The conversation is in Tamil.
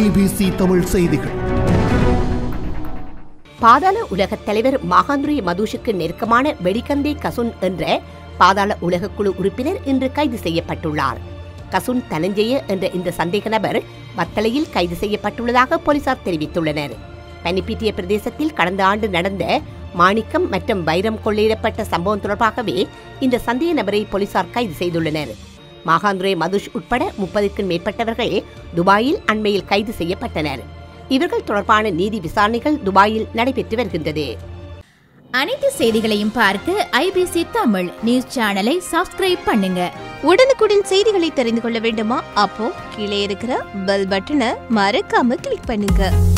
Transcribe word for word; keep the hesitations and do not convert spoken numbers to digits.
ஐபிசி தமிழ் செய்திகள். பாதாள உலகத் தலைவர் மகாந்துரி மதுஷுக்கு நெருக்கமான வெடிகந்தே கசுன் என்ற பாதாள உலக குழு உறுப்பினர் இன்று கைது செய்யப்பட்டுள்ளார். கசுன் தனஞ்சய என்ற இந்த சந்தேக நபர் வத்தலையில் கைது செய்யப்பட்டுள்ளதாக போலீசார் தெரிவித்துள்ளனர். பனிப்பிட்டிய பிரதேசத்தில் கடந்த ஆண்டு நடந்த மாணிக்கம் மற்றும் வைரம் கொள்ளையிடப்பட்ட சம்பவம் தொடர்பாகவே இந்த சந்தேக நபரை போலீசார் கைது செய்துள்ளனர். மகாந்துரை மதுஷ் உட்பட முப்பதுக்கும் மேற்பட்டவர்கள் துபாயில் அண்மையில் கைது செய்யப்பட்டனர். இவர்கள் தொடர்பான நீதி விசாரணைகள் துபாயில் நடைபெற்று வருகின்றது. அனைத்து செய்திகளையும் பார்க்க ஐபிசி தமிழ் நியூஸ் சேனலை சப்ஸ்கிரைப் பண்ணுங்க. உடனுக்குடன் செய்திகளை தெரிந்து கொள்ள வேண்டுமா? அப்போ கீழே இருக்கிற பெல் பட்டனை மறக்காம கிளிக் பண்ணுங்க.